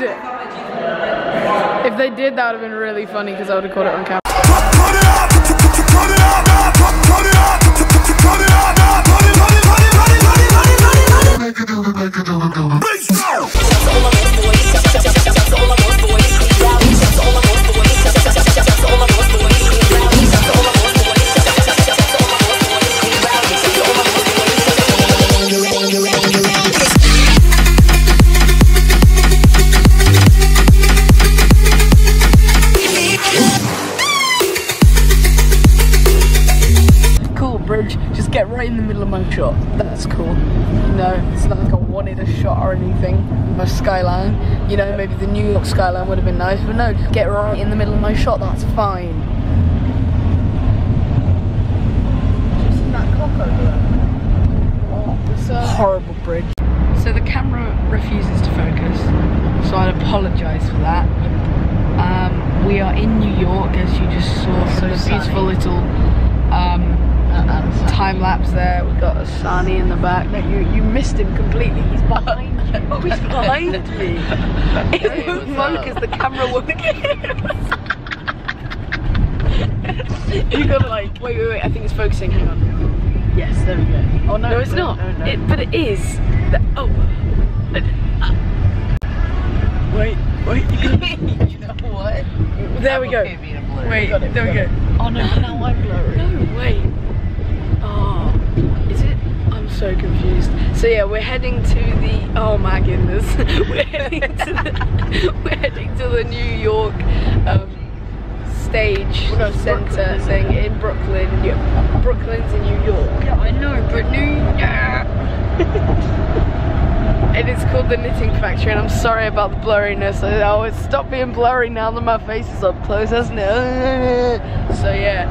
just did. If they did, that would have been really funny because I would have caught it on camera. Get right in the middle of my shot. That's cool. No, it's not like I wanted a shot or anything. My skyline, you know, maybe the New York skyline would have been nice, but no, just get right in the middle of my shot. That's fine. Just in that clock over there. Oh, this horrible bridge. So the camera refuses to focus, so I'd apologise for that. We are in New York, as you just saw. So a beautiful little. Time lapse there. We've got Asani in the back. No, you missed him completely. He's behind you. Oh, he's behind me. It won't focus. The camera won't get him. You gotta like. Wait. I think it's focusing. Hang on. Yes, there we go. Oh no. No, it's not. No. But it is. Oh. Wait. You know what? There we go. Wait. There we go. Oh no. Now I'm blurry. No. Wait. So confused. So yeah, we're heading to the we're heading to the New York stage center thing in Brooklyn. Yeah. Brooklyn's in New York. Yeah, I know, but New York. And it's called the Knitting Factory. And I'm sorry about the blurriness. Oh, it's stopped being blurry now that my face is up close, hasn't it? So yeah.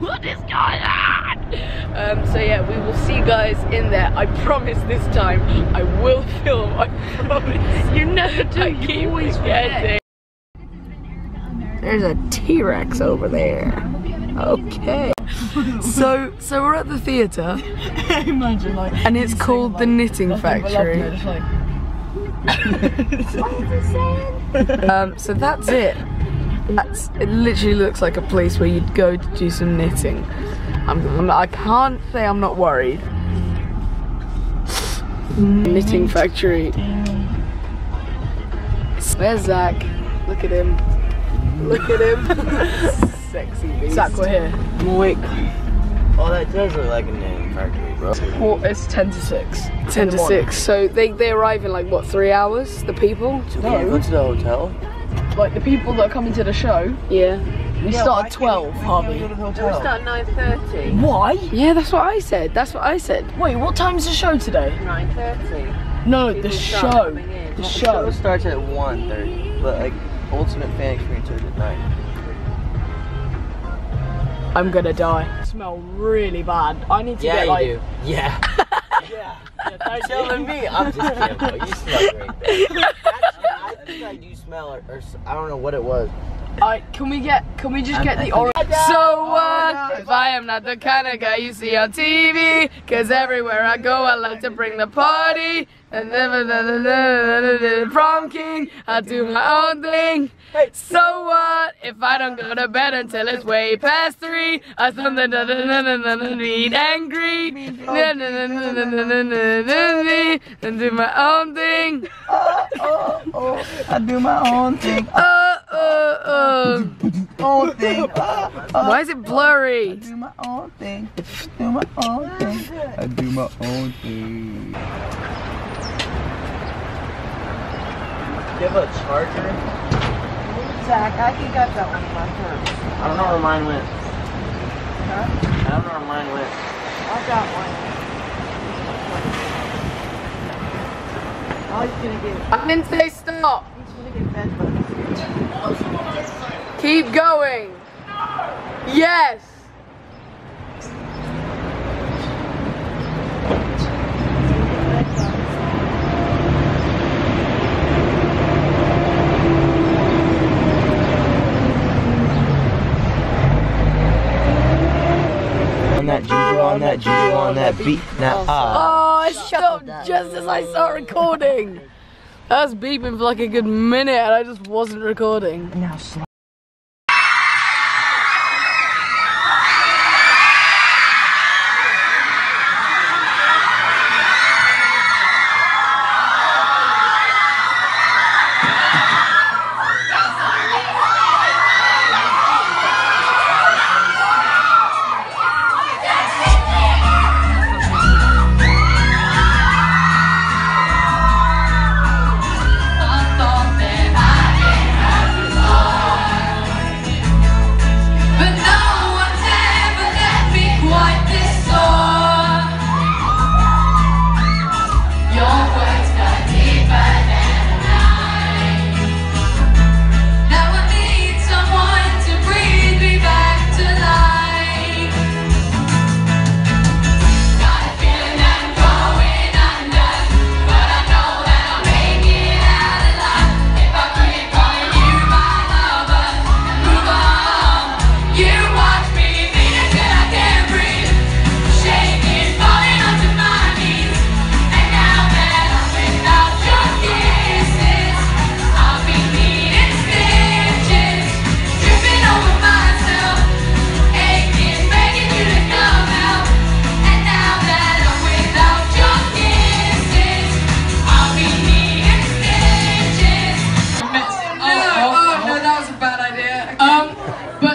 What is going on? So yeah, we will see you guys in there. I promise this time I will film. I promise. You never do. You always forget. There's a T-Rex over there. Okay. So we're at the theater. Imagine like. And it's called the Knitting Factory. So that's it. It literally looks like a place where you'd go to do some knitting. I can't say I'm not worried. Knitting Factory. Where's Zach? Look at him. Look at him. Sexy beast. Zach, we're here. Moik. Oh, that does look like a knitting factory, bro. Well, it's 10 to 6. 10 to 6. So they arrive in like, what, 3 hours? The people? No, we went to the hotel. Like the people that are coming to the show? Yeah. We start at 12, Harvey. We start at 9:30. Why? Yeah, that's what I said. Wait, what time's the show today? 9:30. No, people the show. The show starts at 1:30, but like ultimate fan experience is at 9:30. I'm gonna die. I smell really bad. I need to get like. You do. Yeah. Yeah. Telling me, I'm just kidding. Bro. You smell great. Actually, I think I do smell, or I don't know what it was. Alright, can we just get the orange? So what if I am not the kind of guy you see on TV? Cause everywhere I go I love to bring the party. And then prom king, I do my own thing. So what if I don't go to bed until it's way past 3? I something need angry. And do my own thing. I do my own thing. Own thing. Why is it blurry? I do my own thing. I do my own thing. Do you have a charger? Zach, I think I've got one in my purse. I don't know where mine went. Huh? I don't know where mine went. I've got one. I was gonna get. I didn't say stop. I was gonna get bed bugs. Keep going. No. Yes. that, juju on that, juju on that beat. Now I shut up just as I start recording. I was beeping for like a good minute and I just wasn't recording. Now slow.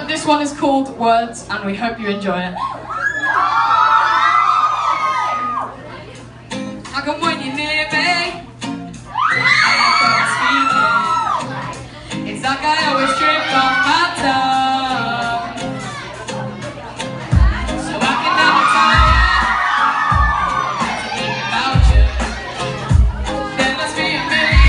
This one is called Words, and we hope you enjoy it. I come when you're near me. It's like I always trip on my tongue, so I can never tire to think about you. There must be a million.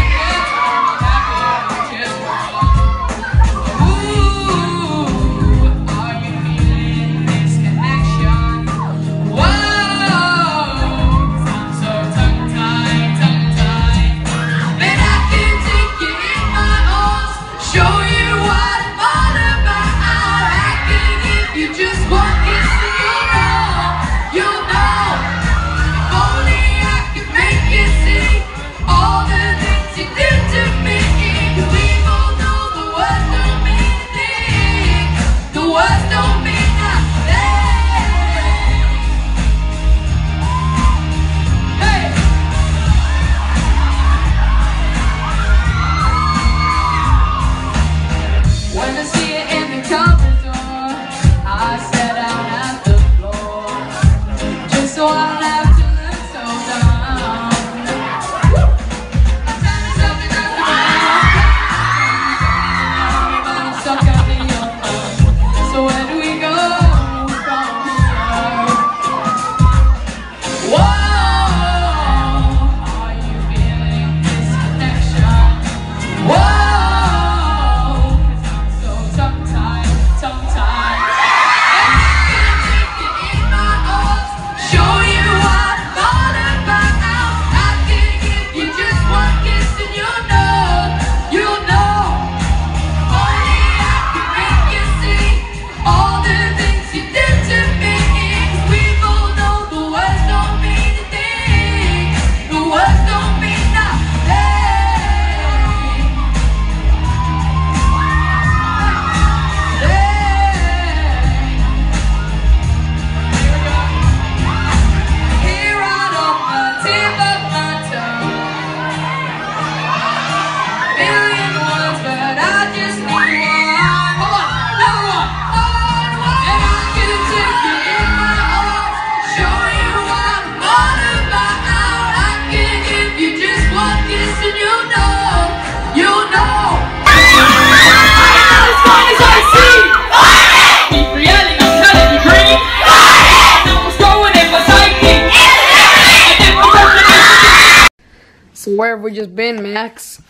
So where have we just been, Max?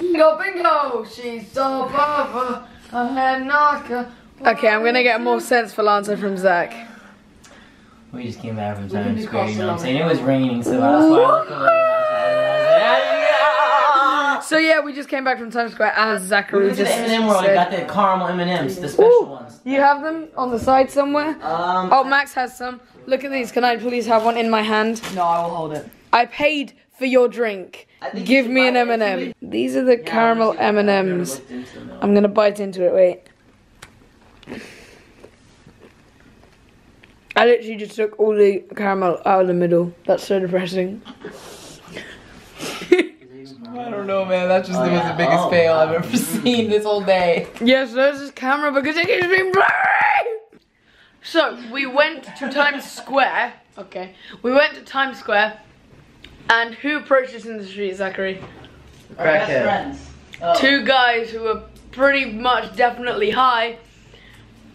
Bingo, bingo! She's so above a head knocker. Okay, I'm gonna get a more sensible answer from Zach. We just came back from Times Square, you know what I'm saying? It was raining, so that's why. So yeah, we just came back from Times Square, as Zachary just said. We went to the M&M World and got the caramel M&M's, the special ones. You have them on the side somewhere? Oh, Max has some. Look at these. Can I please have one in my hand? No, I will hold it. I paid for your drink. Give me an M&M. These are the caramel M&Ms. I'm gonna bite into it. Wait. I literally just took all the caramel out of the middle. That's so depressing. I don't know, man. That's just the biggest fail I've ever seen this whole day. Yes, there's this camera because it keeps being blurry. So we went to Times Square. Okay, we went to Times Square, and who approached us in the street, Zachary? Our best friends. Oh. Two guys who were pretty much definitely high.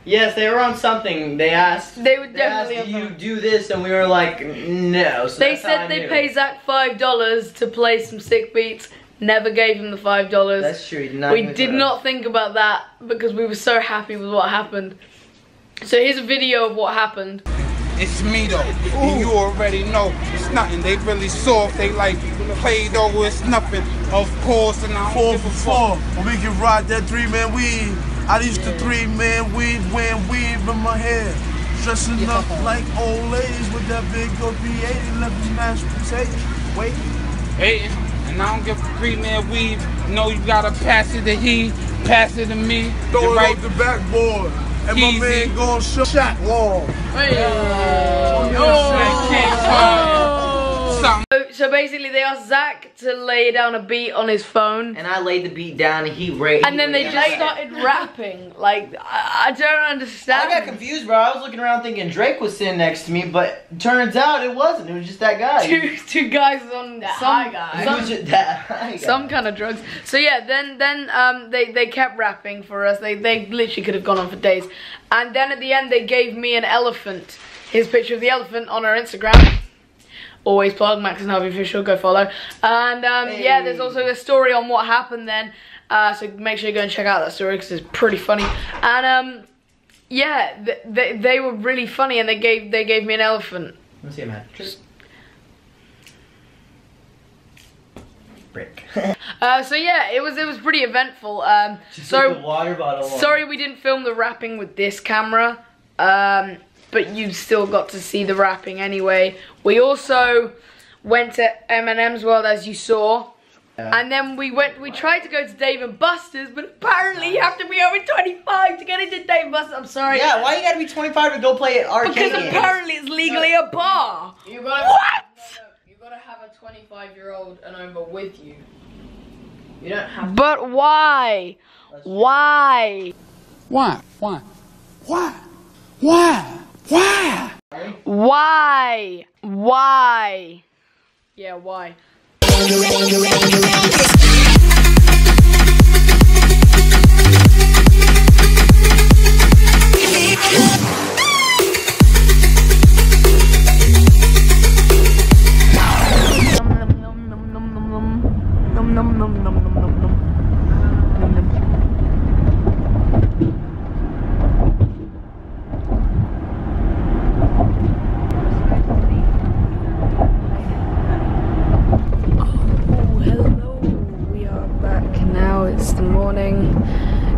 Yes, they were on something. They asked. They were definitely on something. Do you do this? And we were like, no. So they said they'd pay Zach $5 to play some sick beats. Never gave him the $5. That's true. We did not think about that because we were so happy with what happened. So here's a video of what happened. It's me though, and you already know it's nothing. They really soft. They like played over. It's nothing. Of course, and I hold for four. We can ride that 3-man weed. I used to 3-man weave, wearing weave in my hair. Dressing up like old ladies with that big old B80, left me mashed potatoes. Wait. Hey, and I don't give a 3-man weave. No, you gotta pass it to he, pass it to me. Throw it right off the backboard. And my man gon' shot wall. Hey. So basically they asked Zach to lay down a beat on his phone. And I laid the beat down and he raped. And then they just started rapping. Like, I don't understand. I got confused, bro. I was looking around thinking Drake was sitting next to me, but turns out it wasn't. It was just that guy. Two guys on that high guy. Some kind of drugs. So yeah, then they kept rapping for us. They literally could have gone on for days. And then at the end they gave me an elephant. Here's a picture of the elephant on our Instagram. Always plug Max and Harvey official, go follow. And yeah, there's also a story on what happened then. So make sure you go and check out that story because it's pretty funny. And yeah, they were really funny and they gave me an elephant. Let's see it, man. Just brick. So yeah, it was pretty eventful. So the water bottle. Sorry, we didn't film the rapping with this camera. But you still got to see the wrapping anyway. We also went to M&M's World, as you saw. Yeah. And then we tried to go to Dave and Buster's, but apparently you have to be over 25 to get into Dave and Buster's. I'm sorry. Yeah, why you gotta be 25 to go play at arcade games? Because apparently it's legally a bar. What? You gotta have a 25-year-old and over with you. You don't have to. But why? Why? Why? Why? Why? Why? Why? Why? Why? Yeah, why?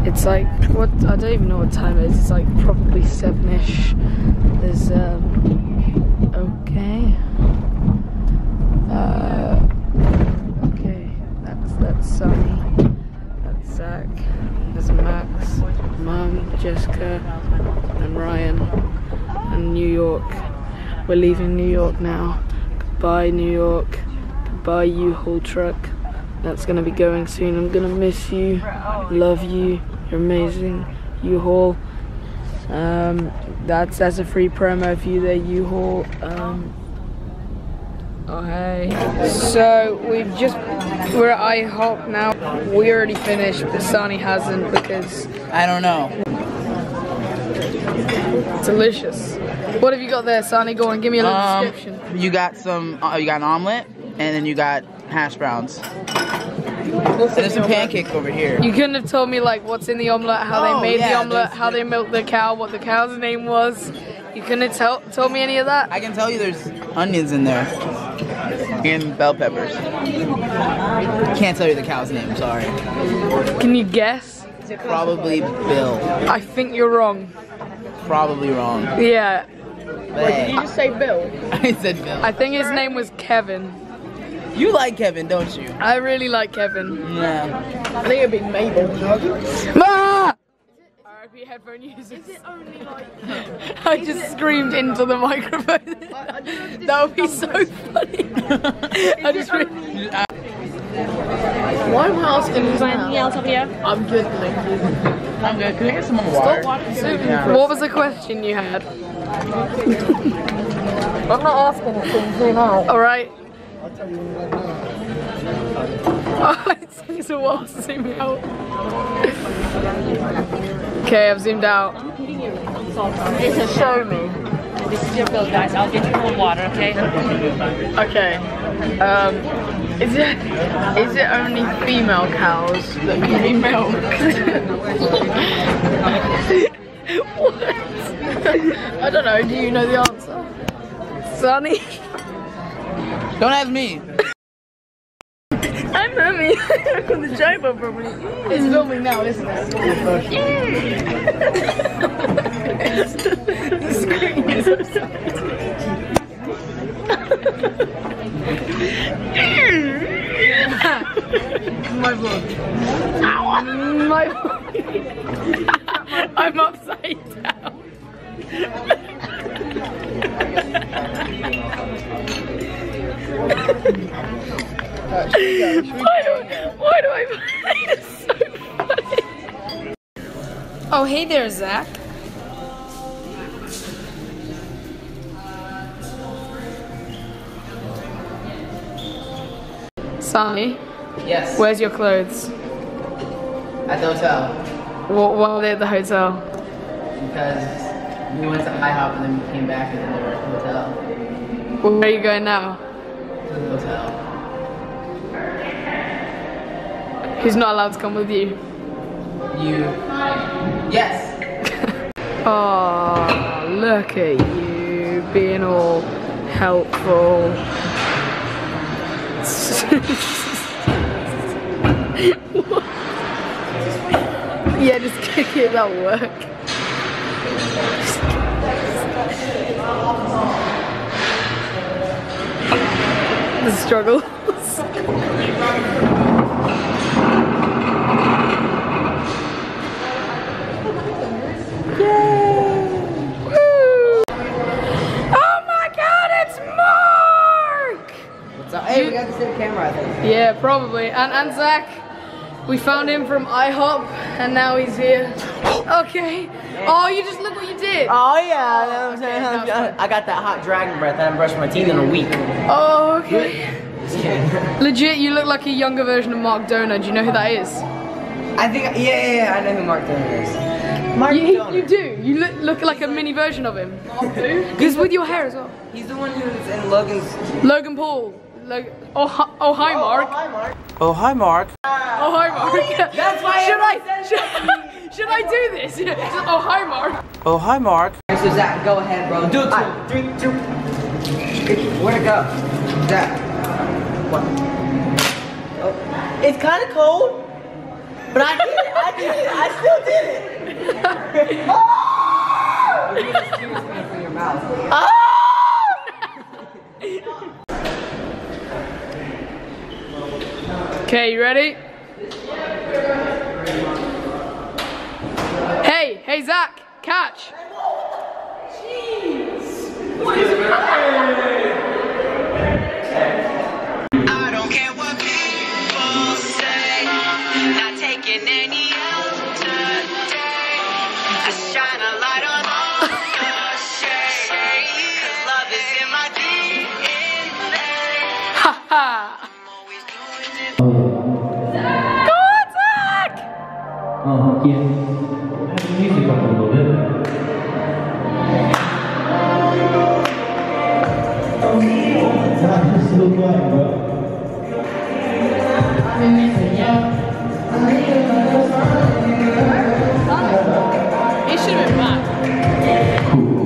It's like, what, I don't even know what time it is. It's like probably 7-ish. There's okay, that's Sonny, that's Zach, there's Max, Mum, Jessica, and Ryan, and New York. We're leaving New York now. Goodbye New York, goodbye U-Haul truck. That's gonna be going soon. I'm gonna miss you. Love you. You're amazing. U-Haul. That's a free promo for you there, U-Haul. Oh hey. So we're at IHOP now. We already finished, but Sani hasn't because I don't know. Delicious. What have you got there, Sani? Go on, give me a little description. You got an omelet, and then you got hash browns. There's some pancakes over here. You couldn't have told me like what's in the omelet, how they made the omelet, how they milked the cow, what the cow's name was. You couldn't have told me any of that. I can tell you there's onions in there. and bell peppers. Can't tell you the cow's name, sorry. Can you guess? Probably Bill. I think you're wrong. Probably wrong. Yeah. Wait, did you just say Bill? I said Bill. I think his name was Kevin. You like Kevin, don't you? I really like Kevin. Yeah. I think it'd be Mabel. Ah! RIP headphone users. Is it only like... I just screamed into the microphone. That would be so funny. I just really... Why am I asking? Is there anything else up here? I'm good, thank you. I'm good. Can I get some more water? What was the question you had? I'm not asking it, so you clean out. Alright. I'll tell you right now. Oh, it takes a while to zoom out. Okay, I've zoomed out. I'm kidding you. I'm sorry. It's a show me. This is your bill, guys. I'll get you more water, okay? Okay. Is it only female cows that can be milked? What? I don't know. Do you know the answer? Sonny? Don't ask me. I'm Remy. I'm on the job over me. It's filming now, isn't it? The screen is my vlog. Ow! My vlog. I'm upside down. Why do I find it so funny? Oh, hey there, Zach. Sonny? Yes. Where's your clothes? At the hotel. Why were they at the hotel? Because we went to IHOP and then we came back and then we were at the hotel. Well, where are you going now? To the hotel. Who's not allowed to come with you? You. Yes! Oh, look at you being all helpful. Yeah, just kick it, that'll work. The struggle. Yay! Hey, we got the same camera, I think. Yeah, probably. And Zach, we found him from IHOP, and now he's here. Okay. Oh, you just look what you did. Oh yeah. Okay, I got that hot dragon breath. I haven't brushed my teeth in a week. Oh, okay. Just kidding. Legit, you look like a younger version of Mark Donner. Do you know who that is? I think. Yeah. I know who Mark Donner is. Mark Donner. You do. You look like a mini version of him. Mark who? Because with your hair as well. He's the one who's in Logan's. Logan Paul. Like, oh hi Mark. Oh hi Mark. Oh hi Mark. That's why should I do this? Just, oh hi Mark. Oh hi Mark. Alright, so Zach, go ahead, bro. Do it. 3, 2. Where'd it go? Zach. What? Oh. It's kind of cold, but I did it. I still did it. Oh! You're gonna excuse me from your mouth. Oh! Okay, you ready? Hey Zach, catch! Jeez! What is that? I don't care what people say, not taking any other day. I shine a light on all the shade, 'cause love is in my DNA. Ha ha! Yeah. Have the music up a little bit. Zach, just look like, bro. It should have been black. Cool.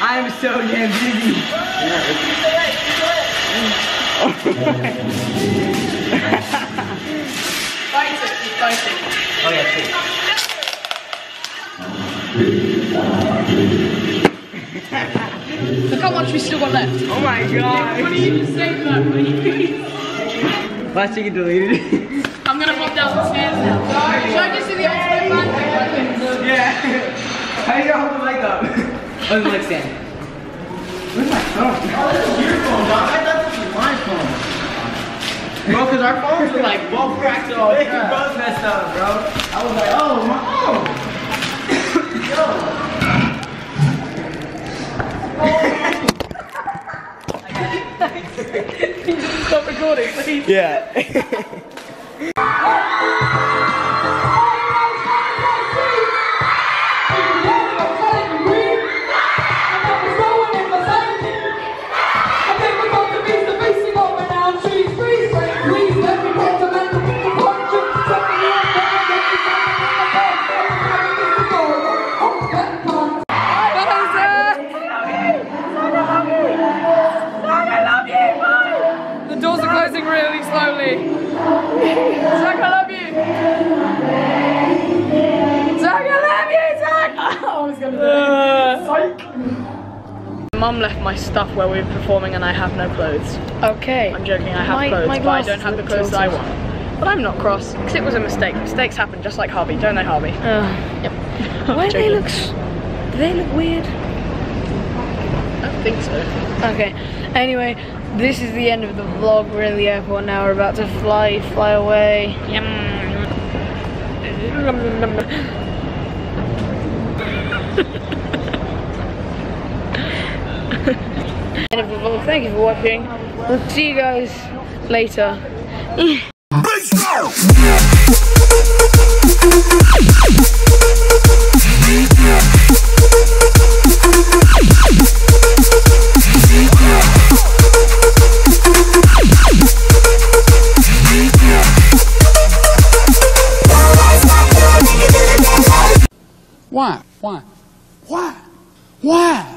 I'm so damn busy. Look how much we still got left. Oh my god. What do you save that? Last thing you deleted it. I'm gonna walk down the stairs now. Should I just do the old step back? Yeah. How do you hold the mic up? Oh, the mic stand. Where's my phone? Oh, this is your phone, dog. I thought this was my phone. Bro, because our phones were like both cracked all the time. Both messed up, bro. I was like, oh, my phone. Yo. Oh. Stop recording, please. Yeah. Zach, I love you! Zach, I love you, Zach! I was gonna do it. Mum left my stuff where we were performing and I have no clothes. Okay. I'm joking, I have clothes, but I don't have the clothes that I want. But I'm not cross, because it was a mistake. Mistakes happen just like Harvey, don't they, Harvey? Yep. Why do they look... do they look weird? I don't think so. Okay, anyway. This is the end of the vlog. We're in the airport now. We're about to fly away. Yum. End of the vlog. Thank you for watching. We'll see you guys later. Why? Why? Why? Why?